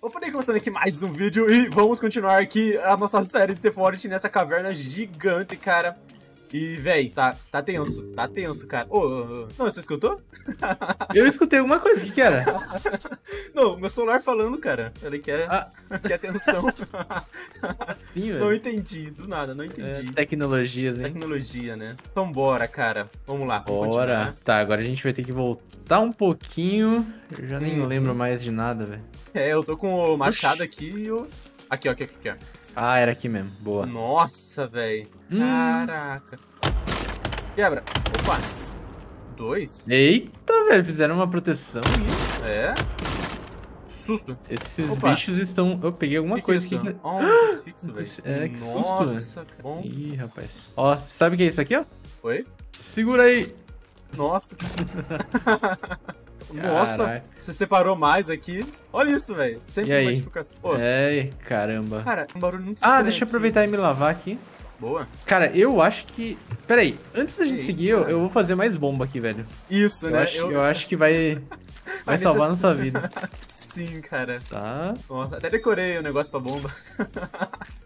Opa, aí, começando aqui mais um vídeo e vamos continuar aqui a nossa série de The Forest nessa caverna gigante, cara. E, véi, tá tenso, cara. Não, você escutou? Eu escutei alguma coisa, o que era? Não, meu celular falando, cara. Ele quer atenção. Sim, não entendi, do nada, não entendi. É, tecnologias, hein? Tecnologia, né? Então bora, cara. Vamos lá, vamos continuar. Tá, agora a gente vai ter que voltar um pouquinho. Eu já nem lembro mais de nada, velho. É, eu tô com o machado aqui e eu... Aqui, ó, aqui, ó. Ah, era aqui mesmo. Boa. Nossa, velho. Caraca. Quebra. Opa. 2. Eita, velho. Fizeram uma proteção aí. É. Susto. Esses bichos estão... Eu peguei alguma coisa aqui. Ó, um desfixo, velho. É, que susto, velho. Nossa, que bom. Ih, rapaz. Ó, sabe o que é isso aqui, ó? Oi? Segura aí. Nossa. Nossa, carai. Você separou mais aqui. Olha isso, velho. Sempre modificação. Oh. É, caramba. Cara, um barulho muito estranho. Ah, deixa eu aproveitar e me lavar aqui. Boa. Cara, eu acho que... Pera aí, antes da gente seguir, eu vou fazer mais bomba aqui, velho. Isso, né? Eu acho que vai salvar nossa vida. Sim, cara. Tá. Nossa, até decorei o negócio pra bomba.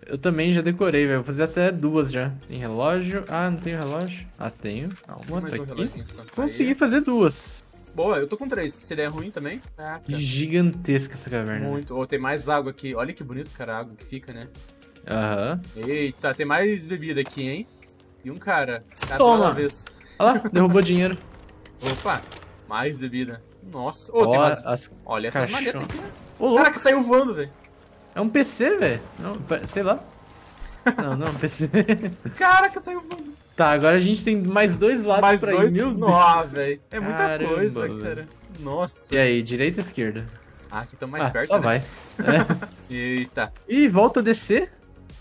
Eu também já decorei, velho. Vou fazer até 2 já. Tem relógio. Ah, não tenho relógio. Ah, tenho. Uma tá aqui. Consegui fazer 2. Boa, eu tô com 3. Seria ruim também? Caraca. Gigantesca essa caverna. Muito. Oh, tem mais água aqui. Olha que bonito, cara, a água que fica, né? Aham. Eita, tem mais bebida aqui, hein? E um cara. Toma! Olha lá, derrubou dinheiro. Opa, mais bebida. Nossa. Oh, tem mais... Olha essas manetas aqui, né? Caraca, saiu voando, velho. É um PC, velho? Sei lá. Não, um PC. Caraca, saiu voando. Tá, agora a gente tem mais 2 lados mais pra ir. Nossa, velho. É muita coisa, cara. Véio. Nossa. E aí, direita ou esquerda? Ah, aqui estamos mais perto, só né? Vai. É. Eita. Ih, volta a descer.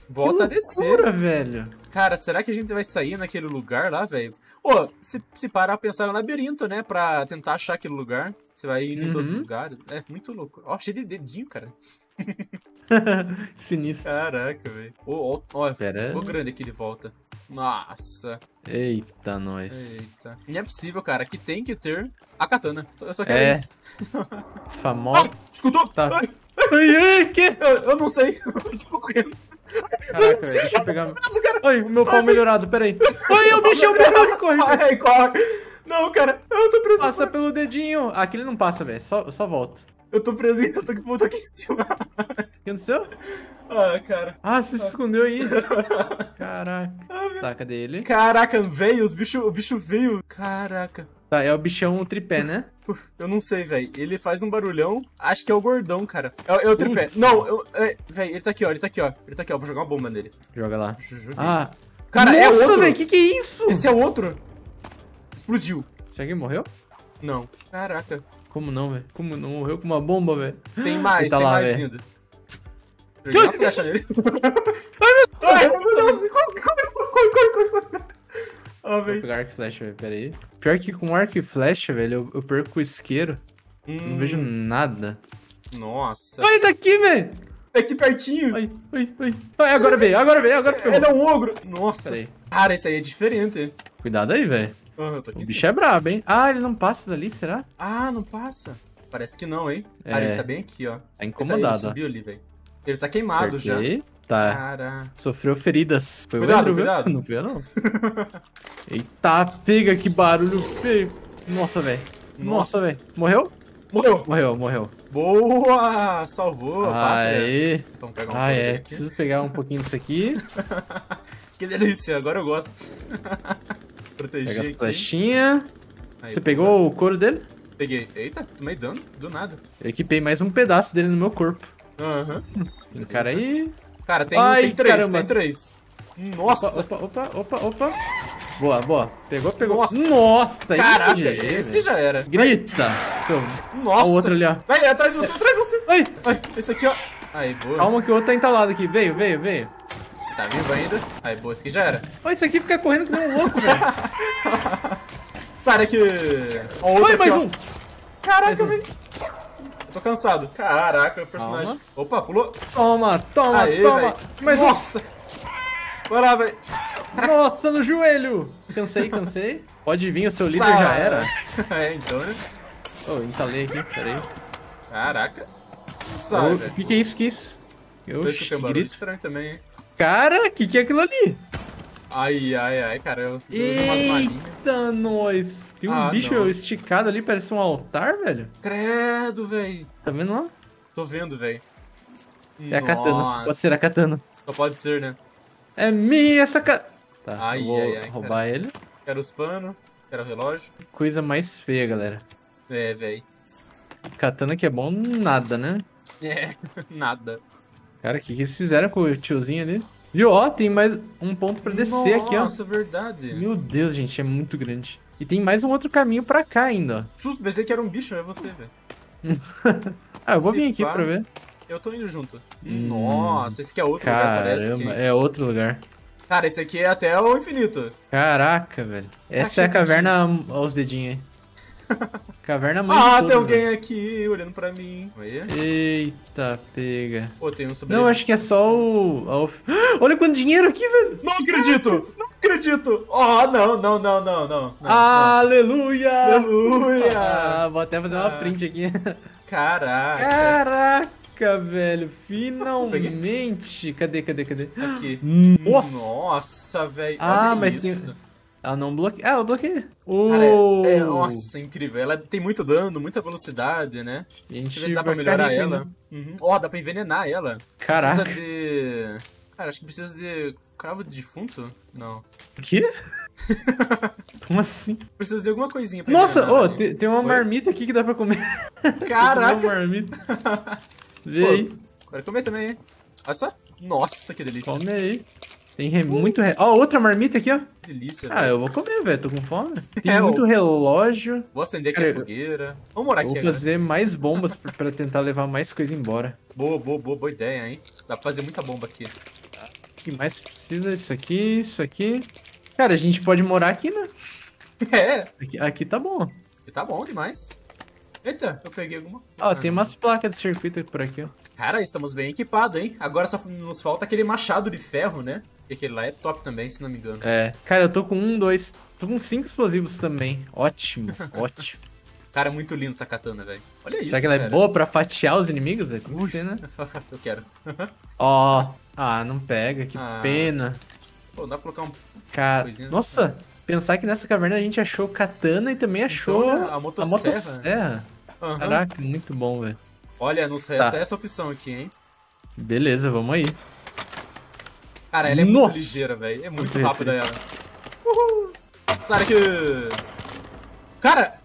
Volta a descer. Que loucura, velho. Cara, será que a gente vai sair naquele lugar lá, velho? Ô, se parar pensar no labirinto, né? Pra tentar achar aquele lugar. Você vai ir em todos os lugares. É muito louco. Ó, cheio de dedinho, cara. Sinistro. Caraca, velho. Ó, ficou grande aqui de volta. Nossa. Eita, nós. Eita. Não é possível, cara. Aqui tem que ter a katana. Eu só quero isso. Famosa. Ah, escutou? Tá. Ai, que? Eu não sei. Eu tô correndo. Caraca, deixa eu pegar. Ai, o meu pau melhorado, peraí. Ai, o bicho, corre. Ai, corre. Não, cara, eu tô preso. Passa pelo dedinho. Ah, aquele não passa, velho. Só volta. Eu tô preso, eu tô aqui em cima. O que aconteceu? Ah, cara. Ah, você se escondeu aí. Caraca. Tá, cadê ele? Caraca, veio, o bicho veio. Caraca. Tá, é o bichão tripé, né? Eu não sei, velho. Ele faz um barulhão. Acho que é o gordão, cara. É o tripé. Putz. Não, velho, ele tá aqui, ó. Ele tá aqui, ó. Ele tá aqui, ó. Vou jogar uma bomba nele. Joga lá. Ah. Cara, nossa, é outro. Nossa, velho, que é isso? Esse é o outro. Explodiu. Será que ele morreu? Não. Caraca. Como não, velho? Como não morreu com uma bomba, velho? Tem mais, tá tem lá, mais vindo. Joguei uma flecha nele. Ai, meu Deus. Corre. Vou pegar arco e flecha, velho. Pera aí. Pior que com arco e flecha, velho, eu perco o isqueiro. Não vejo nada. Nossa. Olha, ele tá aqui, velho. Tá aqui pertinho. Oi. Agora veio. Ele é um ogro. Nossa. Cara, isso aí é diferente. Cuidado aí, velho. O bicho é brabo, hein? Ah, ele não passa dali, será? Ah, não passa? Parece que não, hein? É. Cara, ele tá bem aqui, ó. Tá incomodado. Ele subiu ali, velho. Ele tá queimado já. Tá. Caraca. Sofreu feridas. Foi cuidado. Não foi eu, não. Eita, pega, que barulho feio. Nossa, velho. Nossa, velho. Morreu. Boa! Salvou. Aê. Então, pega um aqui. Preciso pegar um pouquinho disso aqui. Que delícia, agora eu gosto. Pega as flechinhas. Você pegou o couro dele? Peguei. Eita, tomei dano do nada. Eu equipei mais um pedaço dele no meu corpo. Aham. Tem um cara aí. Cara, tem 3, tem 3. Nossa. Opa. Boa. Pegou. Nossa. Caraca, esse já era. Grita. Nossa. O outro ali, ó. Vai, atrás de você. Ai, esse aqui, ó. Aí, boa. Calma que o outro tá entalado aqui. Veio. Tá vivo ainda? Aí, boa, esse aqui já era. Olha, isso aqui fica correndo que nem um louco, velho. Sai daqui. Olha, mais um. Caraca, velho. Tô cansado. Caraca, o personagem. Calma. Opa, pulou. Toma. Aê, toma. Mas nossa. Vai lá, velho. Nossa, no joelho. Cansei. Pode vir, o seu líder já era. É, então, né? Entalei aqui, peraí. Caraca. Nossa! O que é isso? Que é isso? Eu acho que é um barulho estranho também, hein? Cara, o que é aquilo ali? Ai, ai, ai, cara. Eita, nós! Tem um bicho esticado ali, parece um altar, velho. Credo, velho. Tá vendo lá? Tô vendo, velho. É a katana, pode ser a katana. Só pode ser, né? É minha essa katana. Tá, ai, vou roubar ele. Quero os panos, quero o relógio. Coisa mais feia, galera. É, velho. Katana que é bom nada, né? É, nada. Cara, o que eles fizeram com o tiozinho ali? E ó, tem mais um ponto pra descer aqui, ó. Nossa, verdade. Meu Deus, gente, é muito grande. E tem mais um outro caminho pra cá ainda, ó. Susto, pensei que era um bicho, é você, velho. Ah, eu vou vir aqui pra ver. Eu tô indo junto. Nossa, esse aqui é outro lugar, parece. Caramba, é outro lugar. Cara, esse aqui é até o infinito. Caraca, velho. Essa é a caverna... Olha os dedinhos aí. Caverna mãe de todos, tem alguém aqui olhando pra mim. Eita, pega. Pô, tem um sobrevivente. Não, acho que é só o... Olha quanto dinheiro aqui, velho. Não acredito. Não acredito. Não. Aleluia. Aleluia. Vou até fazer uma print aqui. Caraca. Caraca. Velho, finalmente. Cadê? Aqui. Nossa, velho. Ah, mas isso. Tem... Ela não bloqueia. Ah, ela bloqueia. Nossa, incrível. Ela tem muito dano, muita velocidade, né? A gente vê se dá pra melhorar ela. Ó, dá pra envenenar ela. Caraca. Precisa de... Cara, acho que precisa de cravo de defunto? Não. O quê? Como assim? Precisa de alguma coisinha pra envenenar. Nossa, tem uma marmita aqui que dá pra comer. Caraca. Tem uma marmita. Vê aí. Agora comer também, hein? Olha só. Nossa, que delícia. Come aí. Tem muito... Ó, outra marmita aqui, ó. Que delícia, velho. Ah, eu vou comer, velho. Tô com fome. Tem muito relógio. Vou acender aqui a fogueira. Vamos morar aqui agora. Vou fazer mais bombas pra tentar levar mais coisa embora. Boa ideia, hein? Dá pra fazer muita bomba aqui. O que mais precisa? Isso aqui. Cara, a gente pode morar aqui, né? É. Aqui tá bom. Aqui tá bom demais. Eita, eu peguei alguma. Ó, tem umas placas de circuito aqui por aqui, ó. Cara, estamos bem equipados, hein? Agora só nos falta aquele machado de ferro, né? E aquele lá é top também, se não me engano. É. Cara, eu tô com 1, 2... Tô com 5 explosivos também. Ótimo, ótimo. Cara, é muito lindo essa katana, velho. Olha isso, será que ela é boa pra fatiar os inimigos, velho? Tem que ser, né? Eu quero. Ó. Ah, não pega. Que pena. Pô, dá pra colocar um... Cara, nossa... Pensar que nessa caverna a gente achou katana e também achou a motosserra. Uhum. Caraca, muito bom, velho. Olha, nos resta essa opção aqui, hein? Beleza, vamos aí. Cara, ela é muito ligeira, velho. É muito rápida ela. Uhul! Sai aqui! Cara,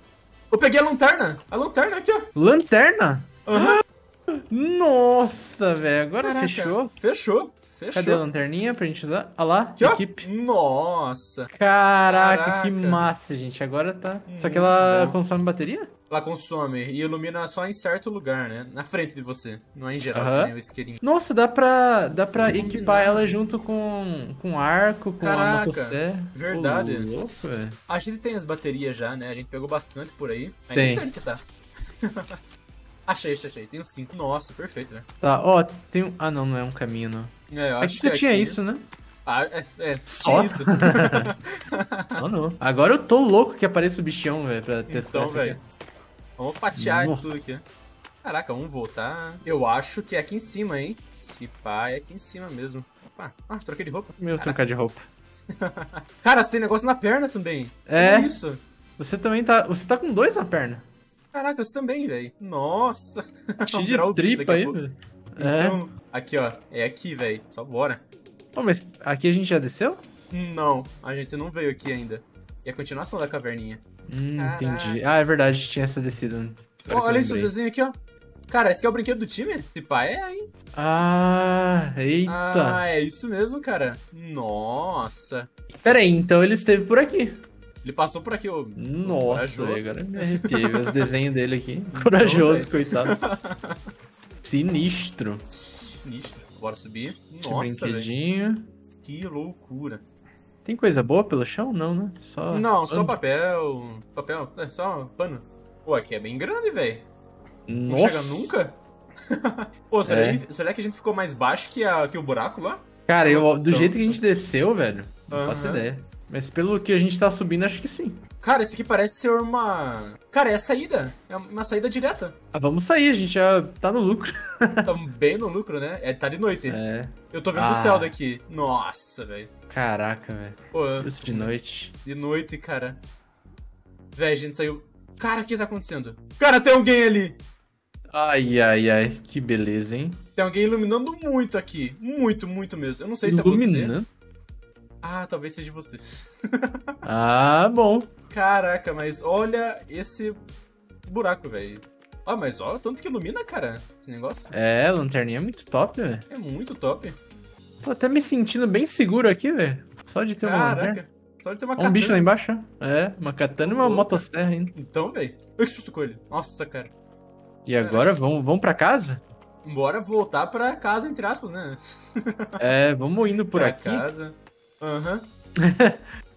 eu peguei a lanterna. A lanterna aqui, ó. Lanterna? Uhum. Nossa, velho. Agora fechou. Fechou. Cadê a lanterninha pra gente usar? Olha lá, que equipe. Nossa. Caraca, que massa, gente. Agora tá... Só que ela consome bateria? Ela consome e ilumina só em certo lugar, né? Na frente de você. Não é em geral, tem o isqueirinho. Nossa, dá pra equipar ela junto com arco, com a motosserra. Verdade. Pô, louco, véio. A gente tem as baterias já, né? A gente pegou bastante por aí. Mas nem sabe o que tá. Achei. Tem uns 5. Nossa, perfeito, né? Tá, ó, tem um... Ah, não é um caminho, não. É, eu acho que tinha isso, né? Ah, só isso. Só não. Agora eu tô louco que apareça o bichão, velho, pra testar isso. Então, velho, vamos fatiar tudo aqui. Caraca, vamos voltar. Eu acho que é aqui em cima, hein? Se pá, é aqui em cima mesmo. Opa, troquei de roupa. Meu, trocar de roupa. Cara, você tem negócio na perna também. É. Que isso? Você também tá... Você tá com 2 na perna. Caraca, você também, velho. Nossa. Cheio de tripa aí, velho. Então, aqui, ó. É aqui, velho. Só bora. Pô, mas aqui a gente já desceu? Não. A gente não veio aqui ainda. É a continuação da caverninha. Entendi. Ah, é verdade. Tinha essa descida. Ó, olha isso, o desenho aqui, ó. Cara, esse aqui é o brinquedo do time? Se pá, hein? Ah, eita. Ah, é isso mesmo, cara. Nossa. Pera aí, então ele esteve por aqui. Ele passou por aqui, ô. Nossa, agora me arrepiei. Os desenhos dele aqui. Corajoso, não, coitado. Sinistro. Bora subir. Nossa, velho. Que loucura. Tem coisa boa pelo chão? Não, né? Só só papel. Papel, só pano. Pô, aqui é bem grande, velho. Não chega nunca? Pô, será que a gente ficou mais baixo que o buraco lá? Cara, do jeito que a gente desceu, velho, não faço ideia. Mas pelo que a gente tá subindo, acho que sim. Cara, esse aqui parece ser uma... Cara, é a saída. É uma saída direta. Ah, vamos sair, a gente já tá no lucro. Tamo bem no lucro, né? É, tá de noite. É. Eu tô vendo o céu daqui. Nossa, velho. Caraca, velho. Isso de noite. De noite, cara. Véi, a gente saiu... Cara, o que tá acontecendo? Cara, tem alguém ali! Ai, ai, ai. Que beleza, hein? Tem alguém iluminando muito aqui. Muito, muito mesmo. Eu não sei se é você. Ah, talvez seja você. Ah, bom. Caraca, mas olha esse buraco, velho. Ah, mas olha o tanto que ilumina, cara, esse negócio. É, a lanterninha é muito top, velho. É muito top. Tô até me sentindo bem seguro aqui, velho. Só de ter uma lanterna. Só de ter uma katana. Um bicho lá embaixo, é. Uma katana e uma motosserra ainda. Então, velho. Eu que susto com ele. Nossa, cara. E agora, vamos pra casa? Bora voltar pra casa, entre aspas, né? É, vamos indo por aqui. Pra casa. Aham.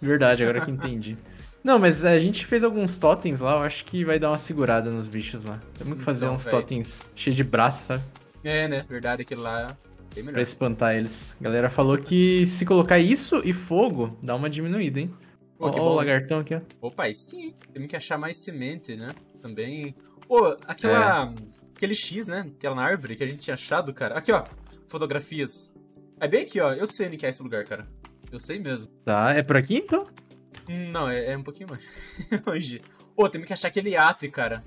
Verdade, agora que entendi. Não, mas a gente fez alguns totens lá, eu acho que vai dar uma segurada nos bichos lá. Temos que fazer uns totens cheios de braço, sabe? É, né? Verdade, aquilo lá é bem melhor. Pra espantar eles. A galera falou que se colocar isso e fogo, dá uma diminuída, hein? Pô, ó, o lagartão aqui, ó. Opa, aí sim. Temos que achar mais semente, né? Também... Ô, aquele X, né? Aquela árvore que a gente tinha achado, cara. Aqui, ó. Fotografias. É bem aqui, ó. Eu sei onde que é esse lugar, cara. Eu sei mesmo. Tá, é por aqui, então? Não, é um pouquinho mais longe. Ô, temos que achar aquele iate, cara.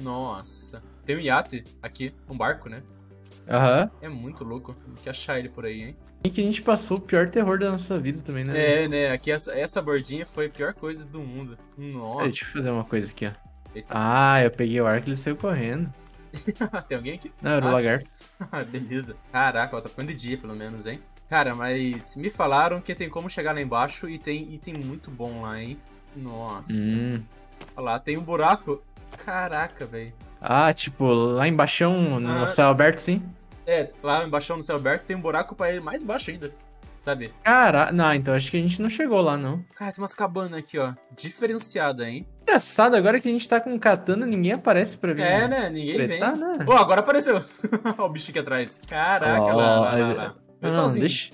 Nossa. Tem um iate aqui, um barco, né? Aham. É muito louco. Tem que achar ele por aí, hein? E que a gente passou o pior terror da nossa vida também, né? É, né? Aqui essa bordinha foi a pior coisa do mundo. Nossa. Deixa eu fazer uma coisa aqui, ó. Eita. Ah, eu peguei o arco e ele saiu correndo. Tem alguém aqui? Não, era o lagarto. Beleza. Caraca, ó, tá ficando de dia, pelo menos, hein? Cara, mas me falaram que tem como chegar lá embaixo e tem item muito bom lá, hein? Nossa. Olha lá, tem um buraco. Caraca, velho. Ah, tipo, lá embaixo no céu aberto, sim? É, lá embaixo no céu aberto tem um buraco pra ele mais baixo ainda, sabe? Caraca, não, então acho que a gente não chegou lá, não. Cara, tem umas cabanas aqui, ó. Diferenciada, hein? Engraçado, agora que a gente tá com katana, ninguém aparece pra ver. É, né? Ninguém vem. Né? Oh, agora apareceu. Olha o bicho aqui atrás. Caraca, lá. Eu sozinho. Deixa.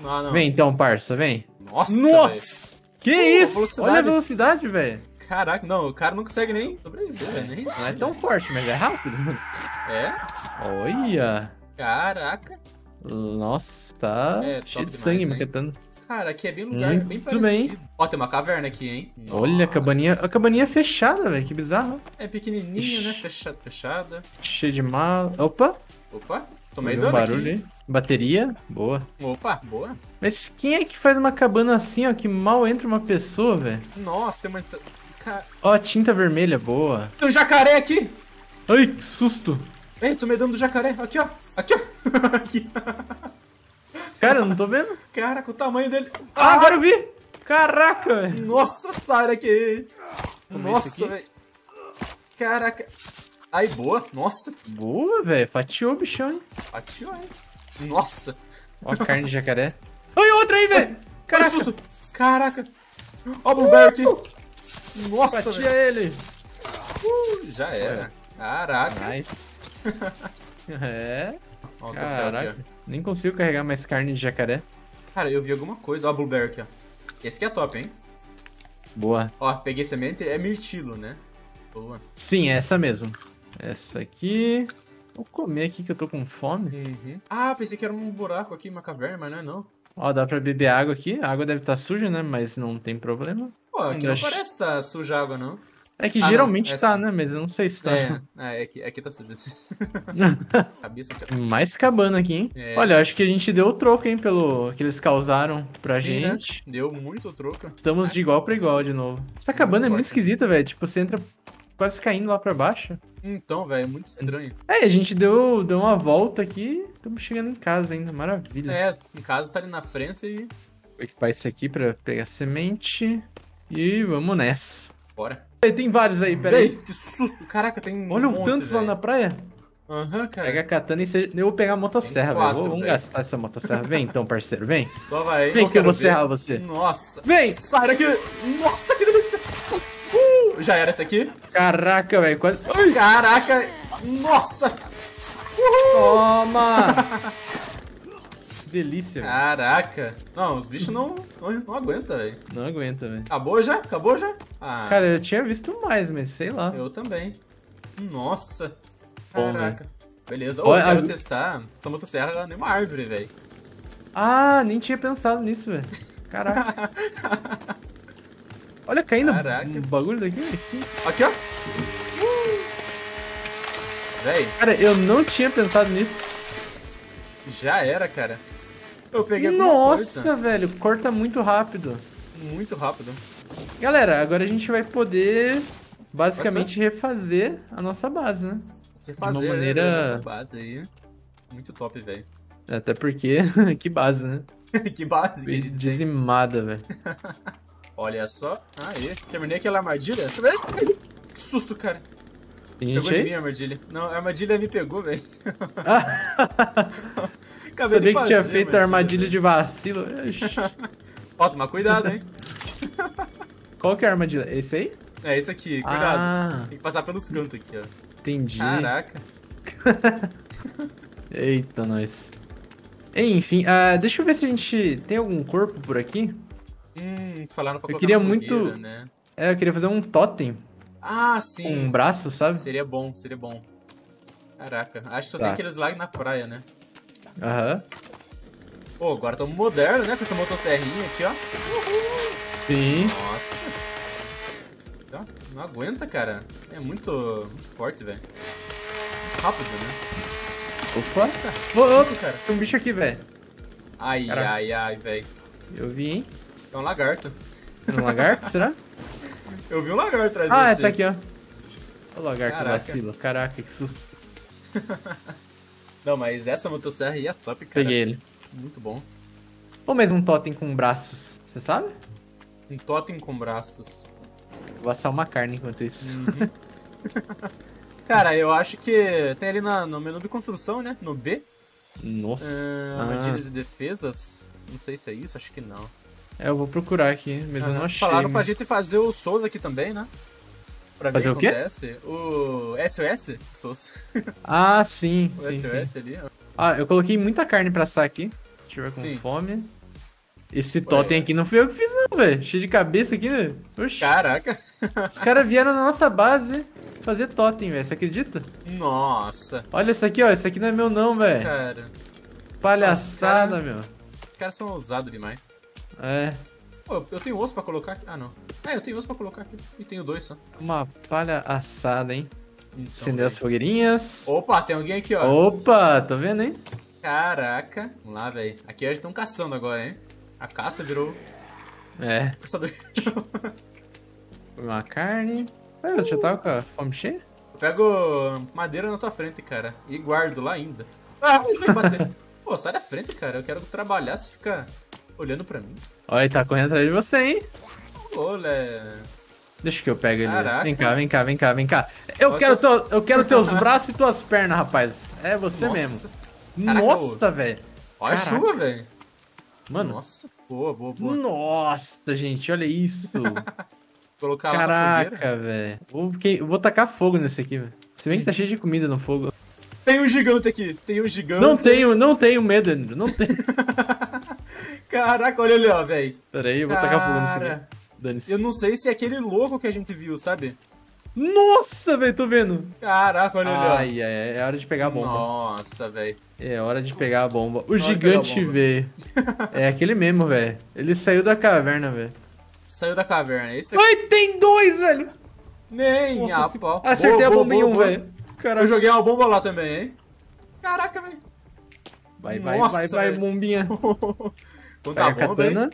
Não. Vem então, parça, vem. Nossa! Que isso? Velocidade. Olha a velocidade, velho. Caraca, não, o cara não consegue nem sobreviver, velho. Não é tão forte, mas é rápido. É? Olha! Caraca! Nossa, tá cheio de sangue, maquetando. Cara, aqui é bem lugar, bem parecido. Bem. Ó, tem uma caverna aqui, hein? Olha, nossa. a cabaninha fechada, velho, que bizarro. É pequenininha, né? Fechada. Cheio de mal... Opa! Tomei dano barulho aqui. Bateria, boa. Opa, boa. Mas quem é que faz uma cabana assim, ó, que mal entra uma pessoa, velho? Nossa, tem uma... Ó, tinta vermelha, boa. Tem um jacaré aqui! Ai, que susto! Ei, tomei dano do jacaré. Aqui, ó. Aqui, ó. Aqui. Cara, eu não tô vendo? Caraca, o tamanho dele... Ah, agora eu vi! Caraca, velho. Nossa, sai daqui. Nossa, velho. Caraca. Aí, boa. Nossa. Boa, velho. Fatiou o bichão, hein? Fatiou, hein? Nossa. Ó a carne de jacaré. Olha outra aí, velho. Caraca. Que susto. Caraca. Ó o Blueberry aqui. Nossa, velho. Fatia ele. Já era. Caraca. Nice. É. Ó, caraca. Aqui, ó. Nem consigo carregar mais carne de jacaré. Cara, eu vi alguma coisa. Ó a Blueberry aqui, ó. Esse aqui é top, hein? Boa. Ó, peguei semente. É mirtilo, né? Boa. Sim, é essa mesmo. Essa aqui... Vou comer aqui que eu tô com fome. Ah, pensei que era um buraco aqui, uma caverna, mas não é não. Ó, dá pra beber água aqui. A água deve estar suja, né? Mas não tem problema. Pô, aqui não parece que tá suja a água, não. É que geralmente não, tá, né? Mas eu não sei se tá. É que tá suja. Mais cabana aqui, hein? É. Olha, acho que a gente deu o troco, hein? Pelo que eles causaram pra gente. Né? Deu muito troco. Estamos de igual pra igual de novo. Essa cabana é muito esquisita, velho. Tipo, você entra... quase caindo lá pra baixo. Então, velho, é muito estranho. É, a gente deu uma volta aqui, estamos chegando em casa ainda, maravilha. É, em casa tá ali na frente e... Vou equipar isso aqui pra pegar semente e vamos nessa. Bora. Tem vários aí, peraí. Que susto, caraca, tem olha um monte, tantos véio. Lá na praia. Aham, cara. Pega a katana e eu vou pegar a motosserra, velho. Vamos gastar essa motosserra. Vem então, parceiro, vem. Só vai. Vem que eu vou serrar você. Nossa. Vem. Sai daqui. Nossa, que delícia. Já era esse aqui? Caraca, velho, quase... Ai. Caraca! Nossa! Uhul. Toma! Delícia, velho. Caraca! Não, os bichos não aguentam, velho. Não aguenta, velho. Acabou já? Ah, cara, eu tinha visto mais, mas sei lá. Eu também. Nossa. Bom, caraca. Né? Beleza. Olha, eu quero testar essa motosserra numa árvore, velho. Ah, nem tinha pensado nisso, velho. Caraca. Olha, caindo um bagulho daqui. Aqui, ó. Véi. Cara, eu não tinha pensado nisso. Já era, cara. Eu peguei Nossa, velho. Corta muito rápido. Muito rápido. Galera, agora a gente vai poder, basicamente, refazer a nossa base, né? Refazer de uma maneira... a nossa base aí. Muito top, velho. Até porque... que base, né? Que base, que dizimada, velho. Olha só. Aí, terminei aquela armadilha. Que susto, cara. Pegou em mim a armadilha. Não, a armadilha me pegou, velho. Acabei de fazer, que tinha feito a armadilha de vacilo. Ó, tomar cuidado, hein. Qual que é a armadilha? Esse aí? É, esse aqui. Cuidado. Ah. Tem que passar pelos cantos aqui, ó. Entendi. Caraca. Eita, nós. Enfim, deixa eu ver se a gente tem algum corpo por aqui. Falaram pra colocar fogueira, né? É, eu queria fazer um totem. Ah, sim. Com um braço, sabe? Seria bom, seria bom. Caraca, acho que só tem aqueles lá na praia, né? Aham. Pô, agora estamos modernos, né? Com essa motosserrinha aqui, ó. Uhul. Sim. Nossa. Não aguenta, cara. É muito forte, velho. Rápido, né? Opa! Opa, cara. Tem um bicho aqui, velho. Ai, ai, ai, velho. Eu vi, hein? É um lagarto. É um lagarto, será? Eu vi um lagarto atrás de você. Ah, tá aqui, ó. O lagarto vacilo. Caraca, que susto. Não, mas essa motosserra aí é top, cara. Peguei ele. Muito bom. Ou mesmo um totem com braços, você sabe? Um totem com braços. Vou assar uma carne enquanto isso. Uhum. Cara, eu acho que tem ali no menu de construção, né? No B. Nossa. Armadilhas e defesas. Não sei se é isso, acho que não. É, eu vou procurar aqui, mas eu não achei. Falaram pra gente fazer o SOS aqui também, né? Pra fazer ver o que acontece. O SOS? SOS. Ah, sim. O sim, SOS sim. Ali. Ah, eu coloquei muita carne pra assar aqui. Deixa eu ver com fome. Esse totem aqui não fui eu que fiz não, velho. Cheio de cabeça aqui, né? Oxi. Caraca. Os caras vieram na nossa base fazer totem, velho. Você acredita? Nossa. Olha isso aqui, ó. Isso aqui não é meu não, velho. Cara. Palhaçada, meu. Os caras são ousados demais. É. Pô, eu tenho osso pra colocar aqui. Ah, não. É, eu tenho osso pra colocar aqui. E tenho dois só. Uma palha assada, hein? Então, acender as fogueirinhas. Opa, tem alguém aqui, ó. Opa, tá vendo, hein? Caraca. Vamos lá, velho. Aqui eles estão caçando agora, hein? A caça virou... É. Caçador. Uma carne... Ué, eu já tava com a fome cheia? Eu pego madeira na tua frente, cara. E guardo lá ainda. Ah, ele vai bater. Pô, sai da frente, cara. Eu quero trabalhar, você fica olhando pra mim. Olha, ele tá correndo atrás de você, hein? Olé. Deixa que eu pego ele. Caraca. Vem cá, vem cá, vem cá, vem cá. Eu quero teus braços e tuas pernas, rapaz. É você mesmo. Caraca, nossa, velho. Olha a chuva, velho. Mano, nossa, boa, boa, boa. Nossa, gente, olha isso. Colocar caraca, velho. Vou tacar fogo nesse aqui, velho. Se bem que tá cheio de comida no fogo. Tem um gigante aqui, tem um gigante. Não tenho medo, Andrew, não tenho. Caraca, olha ali, ó, velho. Pera aí, eu vou tacar fogo nesse aqui. Dane-se. Eu não sei se é aquele louco que a gente viu, sabe? Nossa, velho, tô vendo. Caraca, olha ali, ó. Ai, é hora de pegar a bomba. Nossa, velho. É hora de pegar a bomba. O gigante veio. É aquele mesmo, velho. Ele saiu da caverna, velho. Saiu da caverna, é isso aqui. Ai, tem dois, velho. Nem nossa, pau. Acertei boa, a bomba em um, velho. Eu joguei uma bomba lá também, hein. Caraca, velho. Vai, vai, nossa, vai, bombinha. Pega a katana.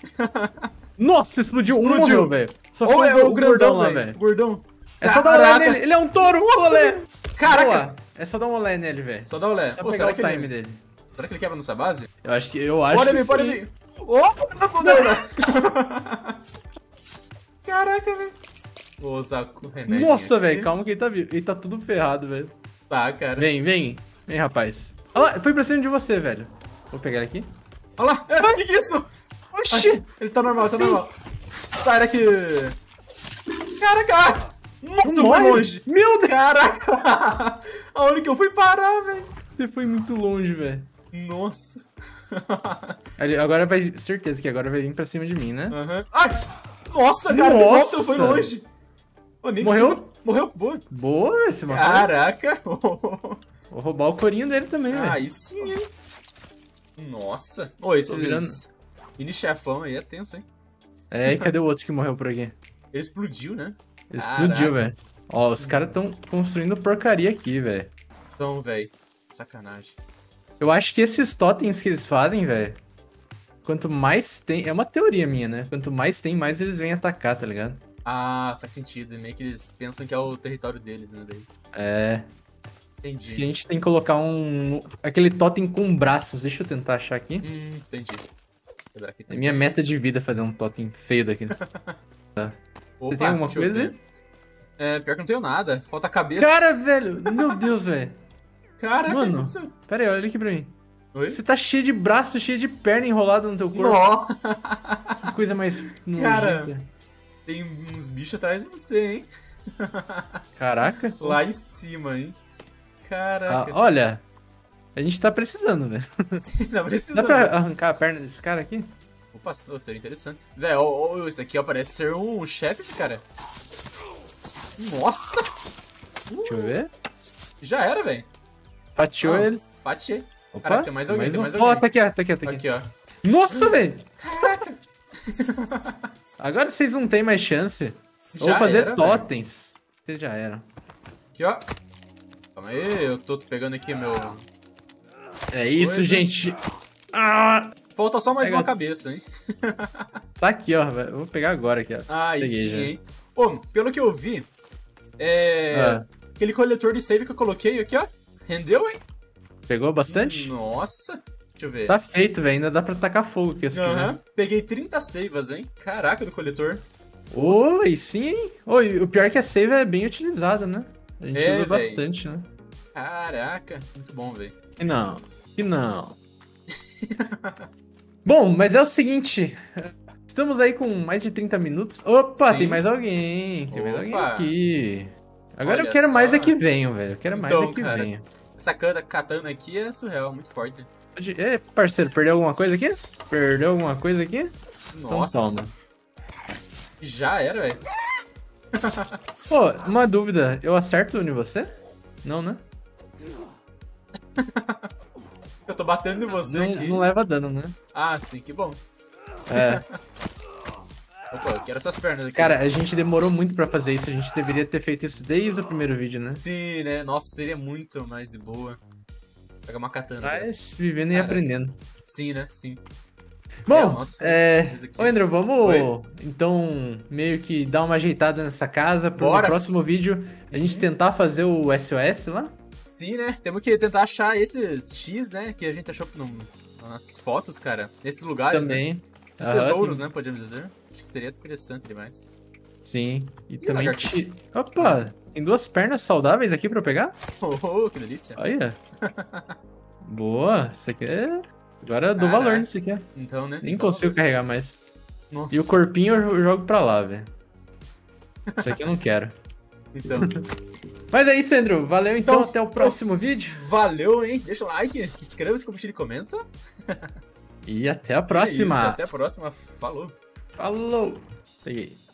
Nossa, explodiu. Um, velho. Só ficou o gordão lá, velho. Gordão. É só dar um olé nele. Ele é um touro. Olé. Caraca. É só dar um olé nele, velho. Só dar um olé. Só pegar será o time dele. Será que ele quebra nossa base? Eu acho que sim. Pode vir. Não fudeu, né? Caraca, velho. Vou usar o remédio. Nossa, velho. Calma que ele tá vivo. Ele tá tudo ferrado, velho. Tá, cara. Vem, vem. Vem, rapaz. Olha lá. Foi pra cima de você, velho. Vou pegar ele aqui. Olha lá. O que é isso? Oxi. Ele tá normal, tá normal. Sai daqui. Caraca. Nossa, eu fui longe. Meu Deus. Caraca. Aonde que eu fui parar, velho? Você foi muito longe, velho. Nossa. Agora vai... Certeza que agora vai vir pra cima de mim, né? Aham. Ai! Nossa, cara. Nossa. Eu fui longe. Morreu? Morreu. Boa. Boa, esse matou. Caraca. Vou roubar o corinho dele também, velho. Aí sim, hein. Nossa. Ô, esse mini chefão aí é tenso, hein. É, e cadê o outro que morreu por aqui? Ele explodiu, né? Ele explodiu, velho. Ó, os caras estão construindo porcaria aqui, velho. Então, velho. Sacanagem. Eu acho que esses totens que eles fazem, velho... Quanto mais tem... É uma teoria minha, né? Quanto mais tem, mais eles vêm atacar, tá ligado? Ah, faz sentido. Meio que eles pensam que é o território deles, né? Daí. É. Entendi. Acho que a gente tem que colocar um... Aquele totem com braços. Deixa eu tentar achar aqui. Entendi. Aqui é minha meta de vida fazer um totem feio daqui. Tá. Opa, você tem alguma coisa? É, pior que não tenho nada. Falta a cabeça. Cara, velho! Meu Deus, velho. Caraca, mano, pera aí, olha aqui pra mim. Oi? Você tá cheio de braço, cheio de perna enrolada no teu corpo. Nó. Que coisa mais... Cara, nojenta. Tem uns bichos atrás de você, hein? Caraca. Lá em cima, hein? Caraca. Ah, olha, a gente tá precisando, velho. Tá precisando. Dá pra arrancar a perna desse cara aqui? Opa, seria interessante. Velho, isso aqui ó, parece ser um chefe, cara. Nossa. Deixa eu ver. Já era, velho. Fatiou ele. Fatiei. Opa, caraca, tem mais alguém, tem mais alguém. Ó, tá aqui, ó, tá aqui, tá aqui. Aqui, ó. Nossa, velho! Caraca! Agora vocês não tem mais chance. Eu vou fazer totens. Vocês já eram. Aqui, ó. Calma aí, eu tô pegando aqui meu... É isso, gente. Ah! Falta só mais uma cabeça, hein? Tá aqui, ó. Eu vou pegar agora aqui, ó. Ah, isso sim, hein? Pô, pelo que eu vi, aquele coletor de save que eu coloquei aqui, ó. Rendeu, hein? Pegou bastante? Nossa. Deixa eu ver. Tá feito, velho. Ainda dá pra tacar fogo aqui. Aham. Peguei 30 saivas, hein? Caraca, do coletor. Oi, sim, hein? Oi, o pior é que a save é bem utilizada, né? A gente usa bastante, né? Caraca. Muito bom, velho. Que não. Que não. Bom, mas é o seguinte. Estamos aí com mais de 30 minutos. Opa, sim. Tem mais alguém. Tem mais alguém aqui. Agora olha, eu quero mais é que venham, velho. Eu quero mais é que venham. Essa katana aqui é surreal, muito forte. É, parceiro, perdeu alguma coisa aqui? Perdeu alguma coisa aqui? Nossa. Então toma. Já era, velho. Pô, uma dúvida. Eu acerto em você? Não, né? Eu tô batendo em você aqui. Não leva dano, né? Ah, sim, que bom. É. Opa, eu quero essas pernas aqui. Cara, a gente demorou muito pra fazer isso. A gente deveria ter feito isso desde o primeiro vídeo, né? Sim, né? Nossa, seria muito mais de boa. Pegar uma katana. Mas vivendo e aprendendo. Sim, né? Sim. Bom, ô, Andrew, vamos então meio que dar uma ajeitada nessa casa. Pro próximo vídeo a gente tentar fazer o SOS lá. Sim, né? Temos que tentar achar esses X, né? Que a gente achou nas fotos, cara. Nesses lugares, também. Né? Esses tesouros, né? Podemos dizer. Acho que seria interessante demais. Sim. E também... Opa! Tem duas pernas saudáveis aqui pra eu pegar? Oh, que delícia. Olha. Boa. Isso aqui é... Agora eu dou valor nisso aqui. Então, né? Nem consigo carregar mais. Nossa. E o corpinho eu jogo pra lá, velho. Isso aqui eu não quero. Então... Mas é isso, Andrew. Valeu, então. Até o próximo vídeo. Valeu, hein? Deixa o like, inscreva-se, compartilha e comenta. E até a próxima. Até a próxima. Falou. Falou! Peguei.